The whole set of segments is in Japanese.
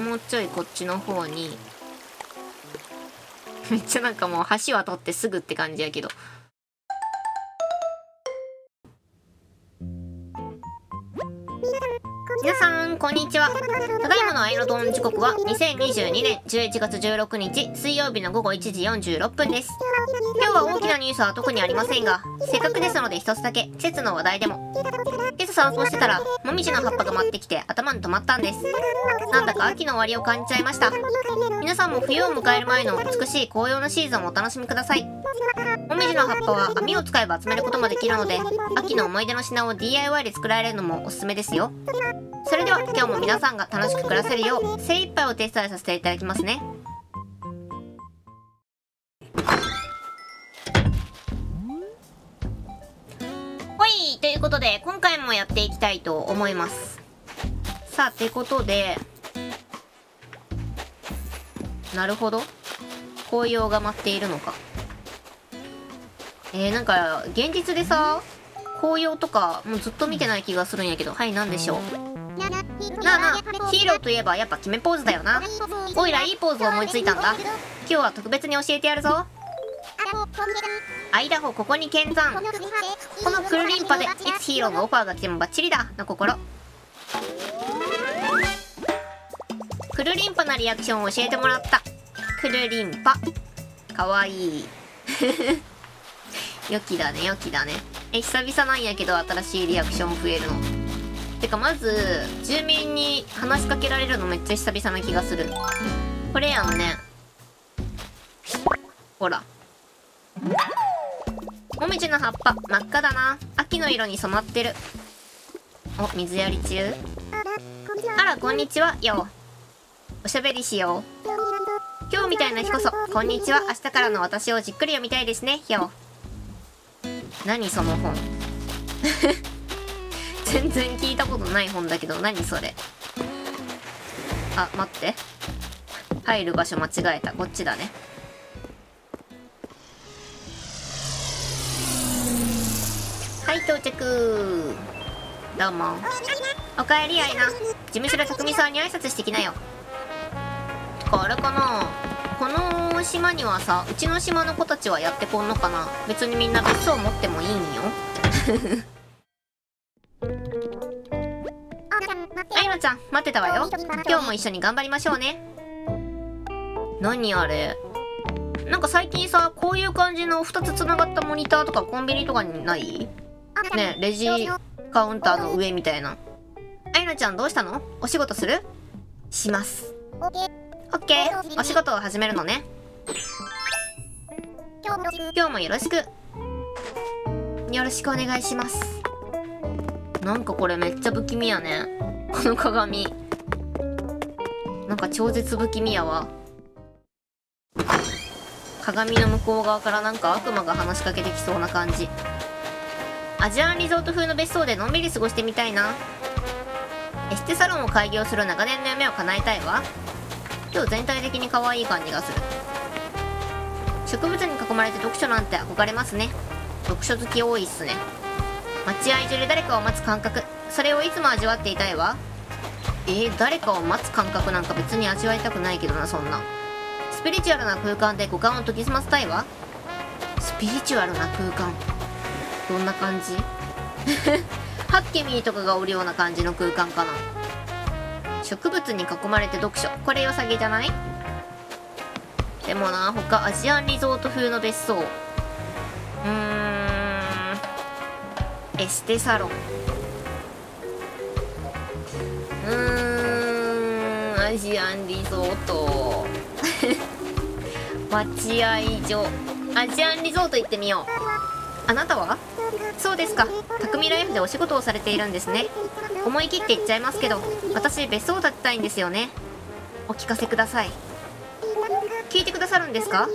もうちょいこっちの方に。めっちゃなんかもう橋渡ってすぐって感じやけど。皆さんこんにちは。ただいまのあいのどん時刻は2022年11月16日水曜日の午後1時46分です。今日は大きなニュースは特にありませんが、せっかくですので一つだけ季節の話題でも。今朝散歩してたらもみじの葉っぱが舞ってきて頭に止まったんです。なんだか秋の終わりを感じちゃいました。皆さんも冬を迎える前の美しい紅葉のシーズンをお楽しみください。もみじの葉っぱは網を使えば集めることもできるので、秋の思い出の品を DIY で作られるのもおすすめですよ。それでは今日も皆さんが楽しく暮らせるよう精一杯お手伝いさせていただきますね。ほい、ということで今回もやっていきたいと思います。さあ、ってことで、なるほど、紅葉が舞っているのか。なんか現実でさ、紅葉とかもうずっと見てない気がするんやけど。はい、なんでしょう。なあなあ、ヒーローといえばやっぱ決めポーズだよな。おいらいいポーズを思いついたんだ。今日は特別に教えてやるぞ。アイダホここに見参。このくるりんぱでいつヒーローのオファーが来てもバッチリだの心。くるりんぱなリアクションを教えてもらった。くるりんぱかわいい。よきだね、よきだね。久々なんやけど新しいリアクション増えるの。てかまず住民に話しかけられるのめっちゃ久々な気がする。これやんね。ほら、もみじの葉っぱ真っ赤だな。秋の色に染まってる。お、水やり中。あらこんにちはよ。おしゃべりしよう。今日みたいな日こそこんにちは。明日からの私をじっくり読みたいですねよ。何その本。全然聞いたことない本だけど、何それ。あ、待って。入る場所間違えた。こっちだね。はい、到着。どうも。おかえり、アイナ。事務所で匠さんに挨拶してきなよ。てか、あれかな。この島にはさ、うちの島の子たちはやってこんのかな。別にみんな別荘持ってもいいんよ。あいのちゃん待ってたわよ。今日も一緒に頑張りましょうね。何あれ、なんか最近さ、こういう感じの2つつながったモニターとかコンビニとかにないね。レジカウンターの上みたいな。あいのちゃんどうしたの。お仕事する。します。オッケー、お仕事を始めるのね。今日もよろしく。よろしくお願いします。なんかこれめっちゃ不気味やね、この鏡。なんか超絶不気味やわ。鏡の向こう側からなんか悪魔が話しかけてきそうな感じ。アジアンリゾート風の別荘でのんびり過ごしてみたいな。エステサロンを開業する長年の夢を叶えたいわ。今日全体的に可愛い感じがする。植物に囲まれて読書なんて憧れますね。読書好き多いっすね。待合所で誰かを待つ感覚、それをいつも味わっていたいわ。誰かを待つ感覚なんか別に味わいたくないけどな、そんな。スピリチュアルな空間で五感を研ぎ澄ませたいわ。スピリチュアルな空間、どんな感じ。ハッケミーとかがおるような感じの空間かな。植物に囲まれて読書、これ良さげじゃない。でもな、他アジアンリゾート風の別荘、エステサロン、アジアンリゾート。待合所、アジアンリゾート行ってみよう。あなたは。そうですか、匠ライフでお仕事をされているんですね。思い切って言っちゃいますけど、私別荘を建てたいんですよね。お聞かせください。聞いてくださるんですか。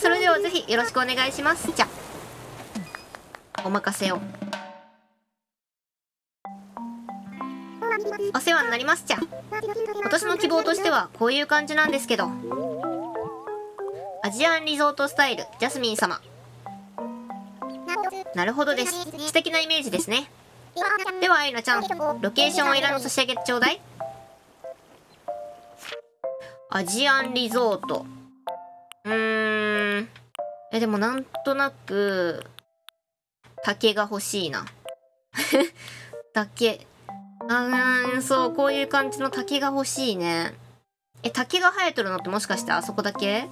それではぜひよろしくお願いします。じゃ、お任せを。お世話になりますちゃ。私の希望としてはこういう感じなんですけど。アジアンリゾートスタイル、ジャスミン様。なるほどです。素敵なイメージですね。ではアイナちゃん、ロケーションをいらの差し上げてちょうだい。アジアンリゾート。でもなんとなく、竹が欲しいな。竹。そう、こういう感じの竹が欲しいね。竹が生えとるのってもしかしてあそこだけ？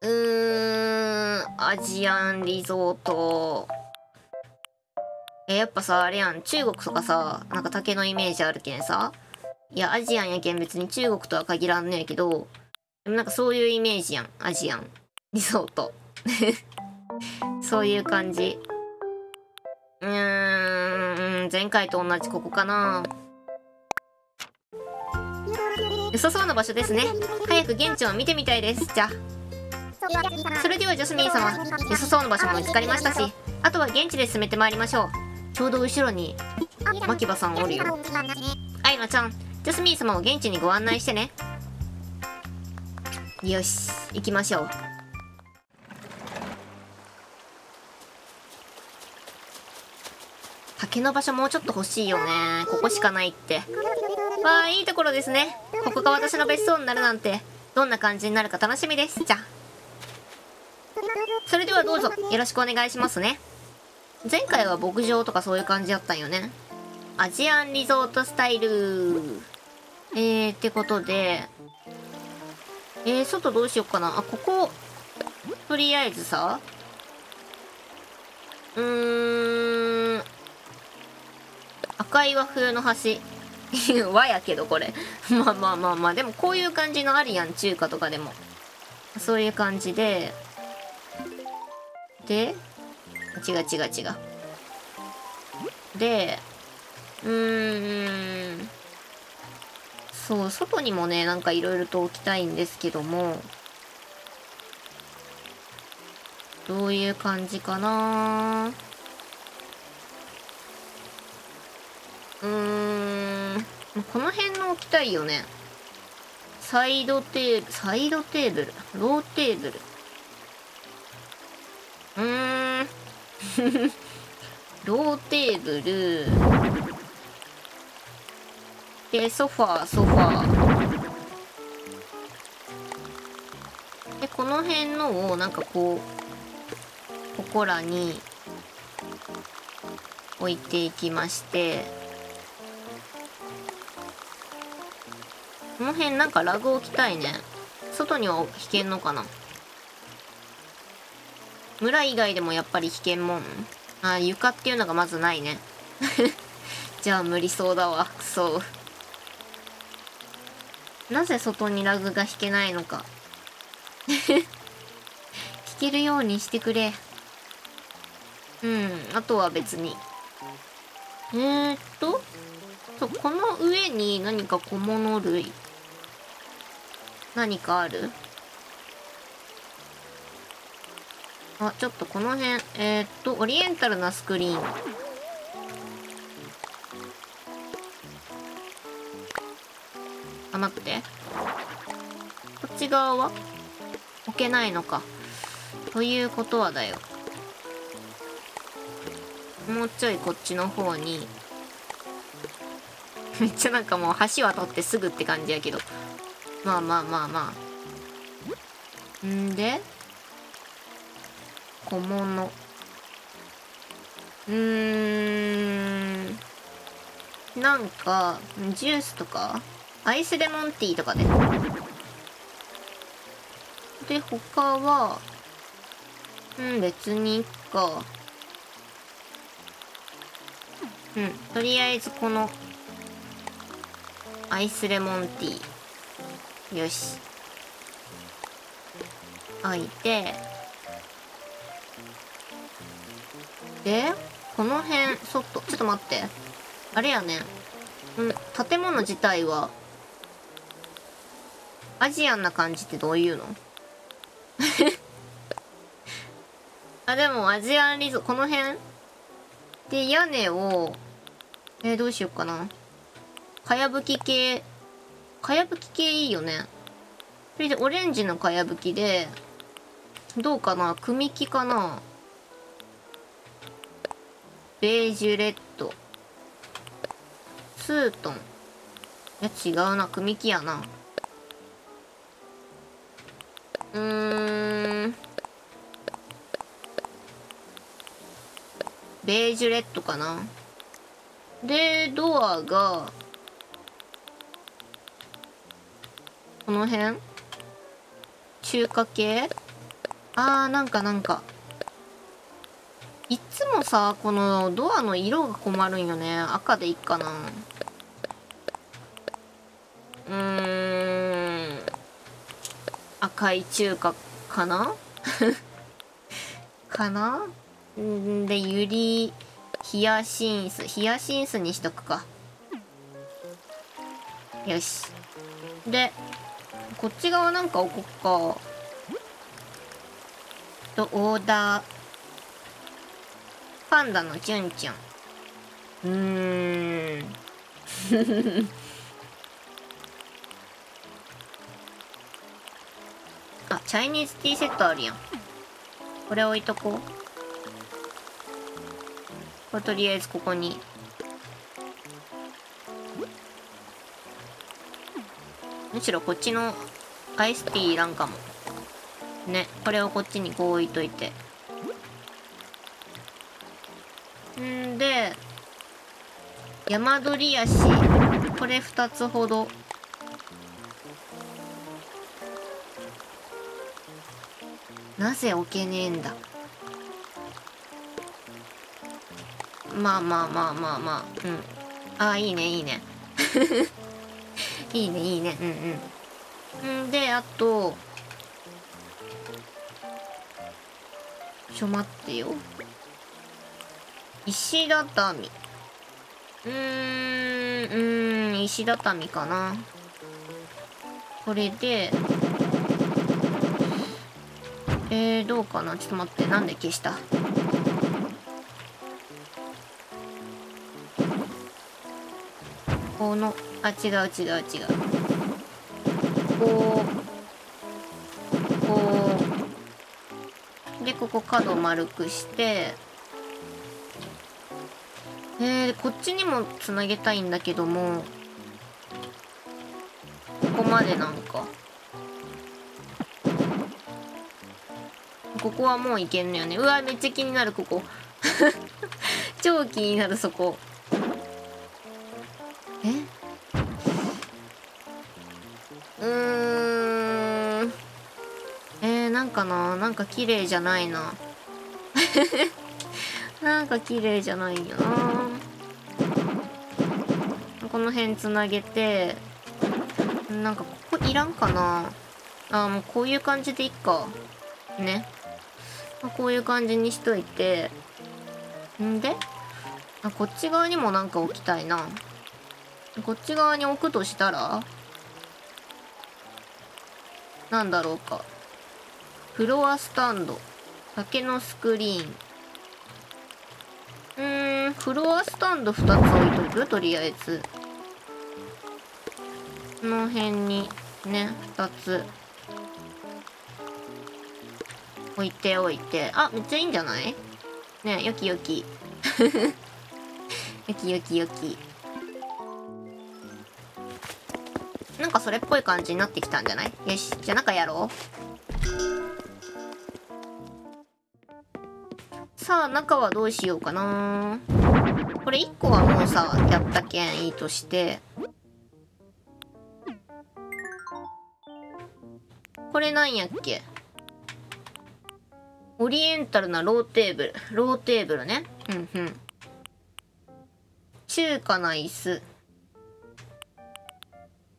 アジアンリゾート。やっぱさ、あれやん、中国とかさ、なんか竹のイメージあるけんさ。いや、アジアンやけん別に中国とは限らんのやけど、でもなんかそういうイメージやん、アジアンリゾート。そういう感じ。前回と同じここかな。良さそうな場所ですね。早く現地を見てみたいです。じゃあ。それではジャスミン様、良さそうな場所も見つかりましたし、あとは現地で進めてまいりましょう。ちょうど後ろに牧場さんおるよ。アイナちゃん、ジャスミン様を現地にご案内してね。よし、行きましょう。竹の場所もうちょっと欲しいよね。ここしかないって。わあ、いいところですね。ここが私の別荘になるなんて、どんな感じになるか楽しみです。じゃあ。それではどうぞ、よろしくお願いしますね。前回は牧場とかそういう感じだったんよね。アジアンリゾートスタイル。ってことで、外どうしようかな。あ、ここ、とりあえずさ、赤い和風の橋。和やけどこれ。まあ、でもこういう感じのあるやん、中華とかでも。そういう感じで、で、違う。で、そう、外にもね、なんかいろいろと置きたいんですけども、どういう感じかな。この辺の置きたいよね。サイドテーブル、ローテーブル。ローテーブル。で、ソファー。で、この辺のを、なんかこう、ここらに置いていきまして、この辺なんかラグ置きたいね。外には引けんのかな。村以外でもやっぱり引けんもん。あ、床っていうのがまずないね。じゃあ無理そうだわ。くそ。なぜ外にラグが引けないのか。引けるようにしてくれ。うん、あとは別に。そう、この上に何か小物類。何かある？あ、ちょっとこの辺、オリエンタルなスクリーン。あ、待って。こっち側は置けないのか。ということはだよ。もうちょいこっちの方に。めっちゃなんかもう橋渡ってすぐって感じやけど。まあ。んで小物。なんか、ジュースとかアイスレモンティーとかで。で、他は、別にいっか。とりあえずこの、アイスレモンティー。よし。開いて、で、この辺、外、ちょっと待って。あれやね。建物自体は、アジアンな感じってどういうの？あ、でもアジアンリゾート、この辺で、屋根を、どうしようかな。かやぶき系いいよね。それで、オレンジのかやぶきで、どうかな？組木かな？ベージュレッド。ツートン。違うな、組木やな。ベージュレッドかな。で、ドアがこの辺中華系。なんかいつもさ、このドアの色が困るんよね。赤でいいかな。赤い中華かなかな。で、ユリ、ヒヤシンスにしとくか。よし。で、こっち側なんか置こっか。と、オーダー。パンダのチュンチュン。あ、チャイニーズティーセットあるやん。これ置いとこう。とりあえずここに。むしろこっちのアイスティーいらんかもね。これをこっちにこう置いといて、んで山鳥足、これ2つほど。なぜ置けねえんだ。まあ、うん。いいね、いいね。いいね、うん。んで、あと、ちょ、待ってよ。石畳。石畳かな。これで、どうかな。ちょっと待って、なんで消した？この、違う。こう。で、ここ角丸くして、こっちにもつなげたいんだけども、ここまでなんか。ここはもういけんのよね。うわ、めっちゃ気になる、ここ。超気になる、そこ。なんか綺麗じゃないな。なんか綺麗じゃないよな。この辺つなげて、なんかここいらんかな。もうこういう感じでいっか。ね。こういう感じにしといて。んで、こっち側にもなんか置きたいな。こっち側に置くとしたら、なんだろうか。フロアスタンド、竹のスクリーン。フロアスタンド2つ置いとく？とりあえず。この辺にね、2つ置いておいて。あ、めっちゃいいんじゃない？ね、よきよき。よき。なんかそれっぽい感じになってきたんじゃない？よし、じゃあ中やろう。さあ、中はどうしようかな。これ1個はもうさ、やったけんいいとして、これなんやっけ。オリエンタルなローテーブルね。中華な椅子。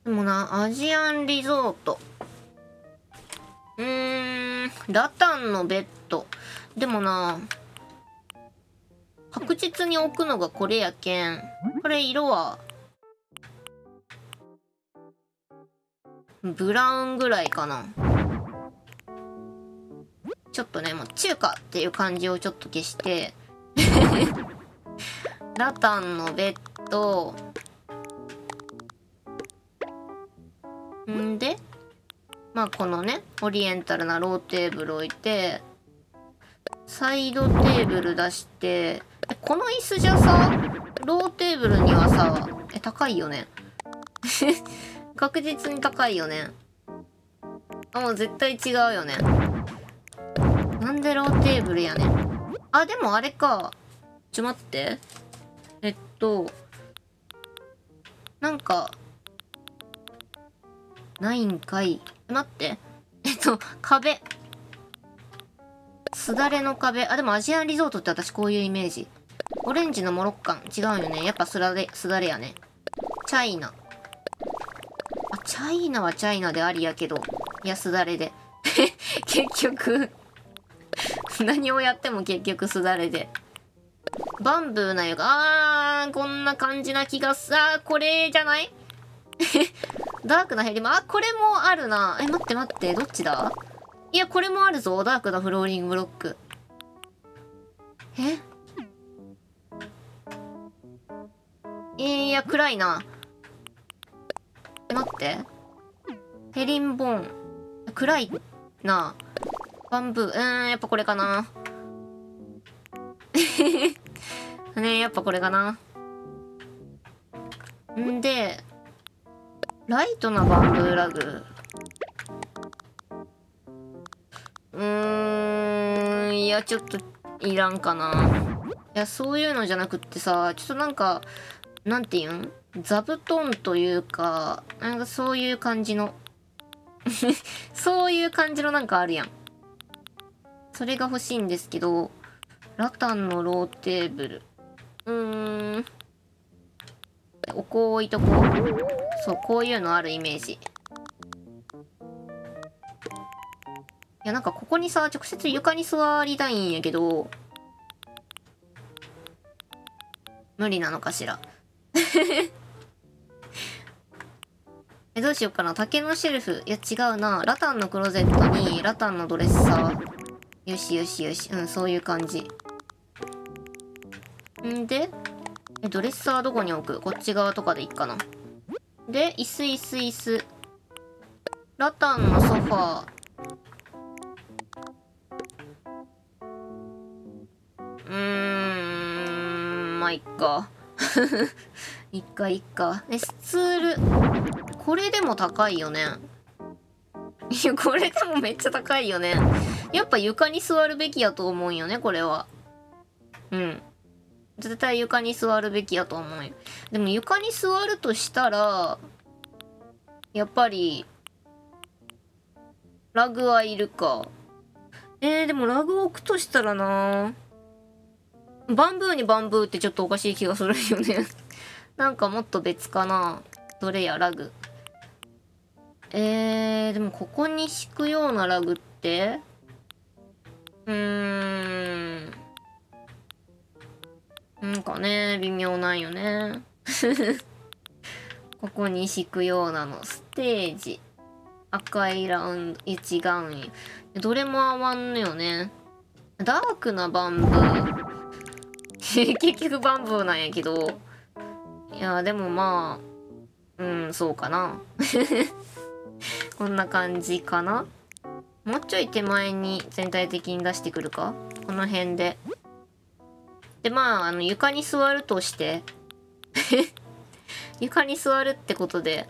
でもな、アジアンリゾート。ラタンのベッド。でもな、確実に置くのがこれやけん。これ色はブラウンぐらいかな。ちょっとね、もう中華っていう感じをちょっと消してラタンのベッド。んで、まあこのね、オリエンタルなローテーブル置いて、サイドテーブル出して、この椅子じゃさ、ローテーブルにはさ、高いよね。確実に高いよね。あ、もう絶対違うよね。なんでローテーブルやねん。あ、でもあれか。ちょ待って。なんか、ないんかい。待って。壁。すだれの壁。あ、でもアジアンリゾートって私こういうイメージ。オレンジのモロッカン。違うよね。やっぱすだれやね。チャイナ。あ、チャイナはチャイナでありやけど。いや、すだれで。結局。何をやっても結局すだれで。バンブーなよが、あー、こんな感じな気がさ、これじゃないダークなヘリも、あ、これもあるな。え、待って待って、どっちだ？いや、これもあるぞ、ダークなフローリングブロック。え？いや、暗いな。え、待って。ヘリンボーン。暗いな。バンブー。やっぱこれかな。ねえ、やっぱこれかな。んで、ライトなバンブーラグ。いや、ちょっといらんかな。いや、そういうのじゃなくってさ、ちょっとなんか、なんていうん？座布団というか、なんかそういう感じの、そういう感じのなんかあるやん。それが欲しいんですけど、ラタンのローテーブル。お香置いとこう。そう、こういうのあるイメージ。いや、なんかここにさ、直接床に座りたいんやけど、無理なのかしら。え、どうしよっかな。竹のシェルフ。いや、違うな。ラタンのクローゼットに、ラタンのドレッサー。よしよしよし。うん、そういう感じ。んで、ドレッサーどこに置く？こっち側とかでいっかな。で、椅子椅子椅子。ラタンのソファー。まあ、いっか。いっかいっか。で、スツール。これでも高いよね。いや、これでもめっちゃ高いよね。やっぱ床に座るべきやと思うんよね、これは。うん。絶対床に座るべきやと思うよ。でも床に座るとしたら、やっぱり、ラグはいるか。でもラグ置くとしたらなぁ。バンブーにバンブーってちょっとおかしい気がするよね。なんかもっと別かな。どれや、ラグ。でもここに敷くようなラグって、なんかね、微妙なんよね。ここに敷くようなの。ステージ。赤いラウンド。違うんよ。どれも合わんのよね。ダークなバンブー。結局バンブーなんやけど。いや、でもまあ、そうかな。こんな感じかな。もうちょい手前に全体的に出してくるか。この辺で。で、まあ、床に座るとして。床に座るってことで。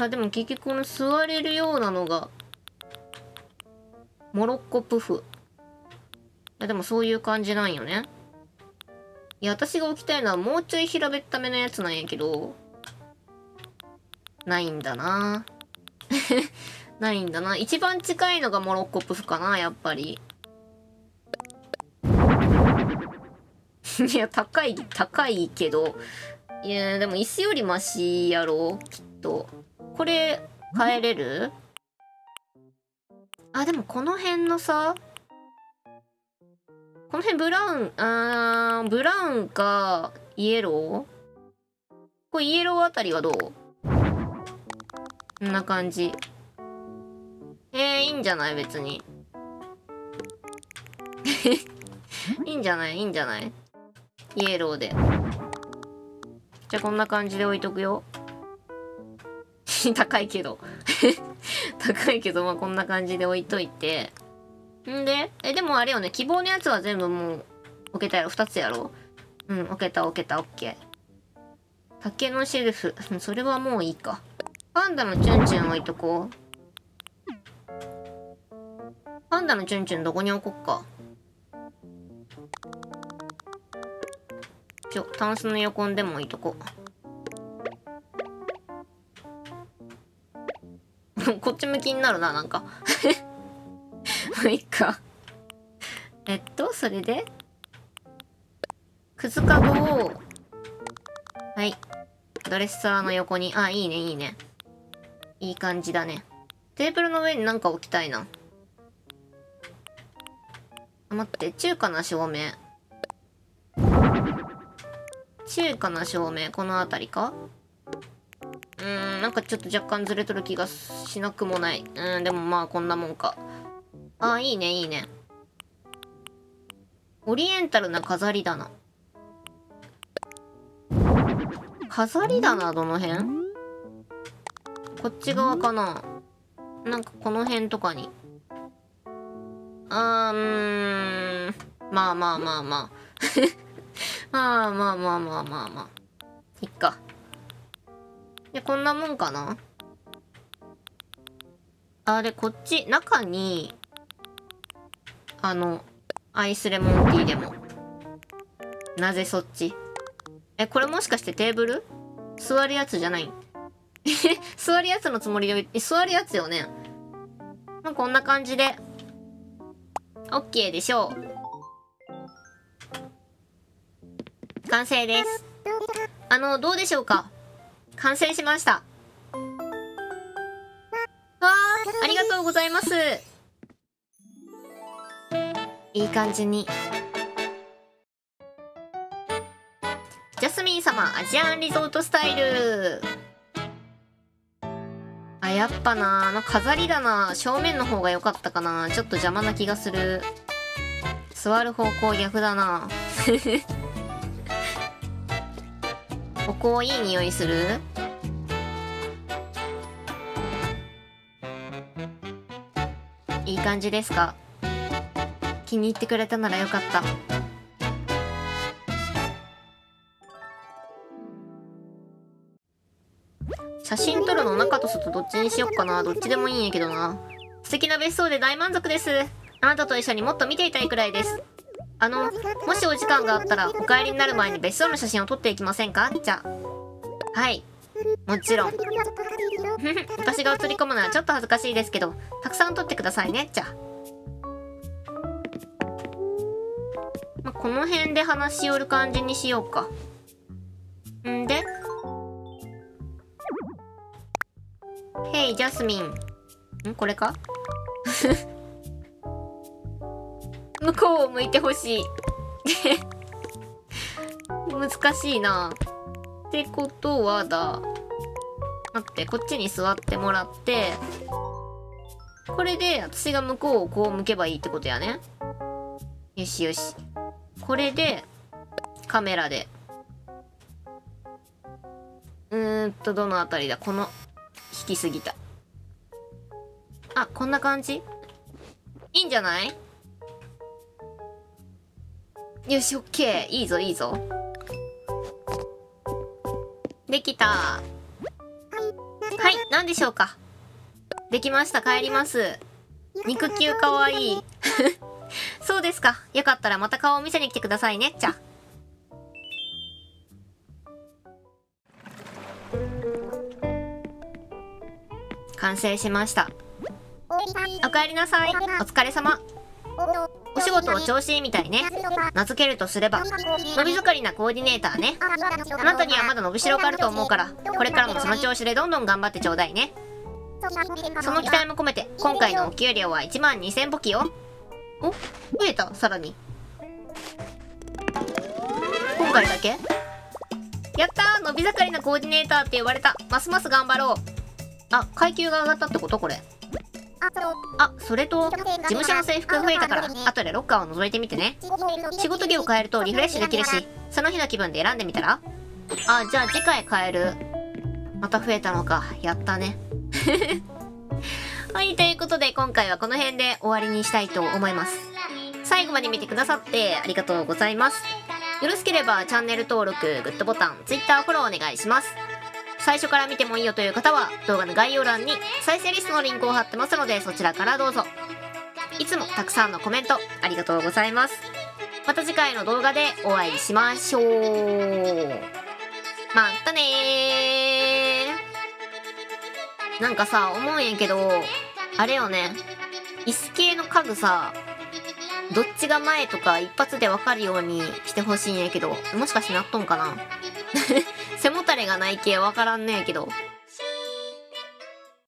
あ、でも結局この座れるようなのが、モロッコプフ。いや、でもそういう感じなんよね。いや、私が置きたいのはもうちょい平べっためのやつなんやけど、ないんだな。ないんだな。一番近いのがモロッコプフかな、やっぱり。いや、高いけど。いや、でも椅子よりマシやろ、きっと。これ、変えれる？あ、でもこの辺のさ、この辺ブラウン、ブラウンか、イエロー？これイエローあたりはどう？こんな感じ。いいんじゃない別に。いいんじゃないいいんじゃないイエローで。じゃあこんな感じで置いとくよ。高いけど。高いけど、まあこんな感じで置いといて。んで、でもあれよね、希望のやつは全部もう置けたやろ？ 2 つやろ？うん、置けた、オッケー。竹のシェルフ。それはもういいか。パンダのチュンチュン置いとこう。パンダのチュンチュンどこに置こっか。タンスの横にでも置いとこう。こっち向きになるな、なんか。いいか。それでくずかごを、はい、ドレッサーの横に。あ、いいね、いいね。いい感じだね。テーブルの上になんか置きたいな。あ、待って、中華な照明。中華な照明、この辺りか？なんかちょっと若干ずれとる気がしなくもない。でもまあこんなもんか。あ、いいね、いいね。オリエンタルな飾り棚。飾り棚どの辺？こっち側かな？なんかこの辺とかに。まあまあまあまあ。まあまあまあまあまあまあ。いっか。で、こんなもんかな？あ、で、こっち、中に、アイスレモンティーでも。なぜそっち？これもしかしてテーブル？座るやつじゃない？座るやつのつもりで、座るやつよね。まあ、こんな感じで、OK でしょう。完成です。どうでしょうか？完成しました。ありがとうございます。いい感じに。ジャスミン様、アジアンリゾートスタイル。あ、やっぱな、飾り棚、正面の方が良かったかな。ちょっと邪魔な気がする。座る方向逆だな。ここいい匂いする？いい感じですか？気に入ってくれたならよかった。写真撮るの中と外どっちにしよっかな。どっちでもいいんやけどな。素敵な別荘で大満足です。あなたと一緒にもっと見ていたいくらいです。もしお時間があったらお帰りになる前に別荘の写真を撮っていきませんか？じゃあ、はい、もちろん。私が写り込むのはちょっと恥ずかしいですけど、たくさん撮ってくださいね。じゃあ、この辺で話し寄る感じにしようか。んで、ヘイジャスミン。これか？向こうを向いてほしい。難しいな。ってことはだ。待って、こっちに座ってもらって、これで私が向こうをこう向けばいいってことやね。よしよし。これで、カメラで。どのあたりだ？この、引きすぎた。あ、こんな感じ？いいんじゃない？よし、オッケー。いいぞ、いいぞ。できた。はい、何でしょうか？できました、帰ります。肉球かわいい。そうですか。よかったらまた顔を見せに来てくださいね。じゃ。完成しました。おかえりなさい。お疲れ様。お仕事を調子いいみたいね。名付けるとすれば、伸び盛りなコーディネーターね。あなたにはまだ伸びしろがあると思うから、これからもその調子でどんどん頑張ってちょうだいね。その期待も込めて、今回のお給料は12,000ポキよ。お、増えた、さらに。今回だけ？やったー、伸び盛りなコーディネーターって呼ばれた。ますます頑張ろう。あ、階級が上がったってこと？これ。あ、それと、事務所の制服が増えたから、後でロッカーを覗いてみてね。仕事着を変えるとリフレッシュできるし、その日の気分で選んでみたら？あ、じゃあ次回変える。また増えたのか。やったね。はい、ということで今回はこの辺で終わりにしたいと思います。最後まで見てくださってありがとうございます。よろしければチャンネル登録、グッドボタン、Twitter フォローお願いします。最初から見てもいいよという方は動画の概要欄に再生リストのリンクを貼ってますので、そちらからどうぞ。いつもたくさんのコメントありがとうございます。また次回の動画でお会いしましょう。またねー。なんかさ、思うんやけど、あれよね。椅子系の家具さ、どっちが前とか一発で分かるようにしてほしいんやけど、もしかしてなっとんかな。背もたれがない系分からんねやけど。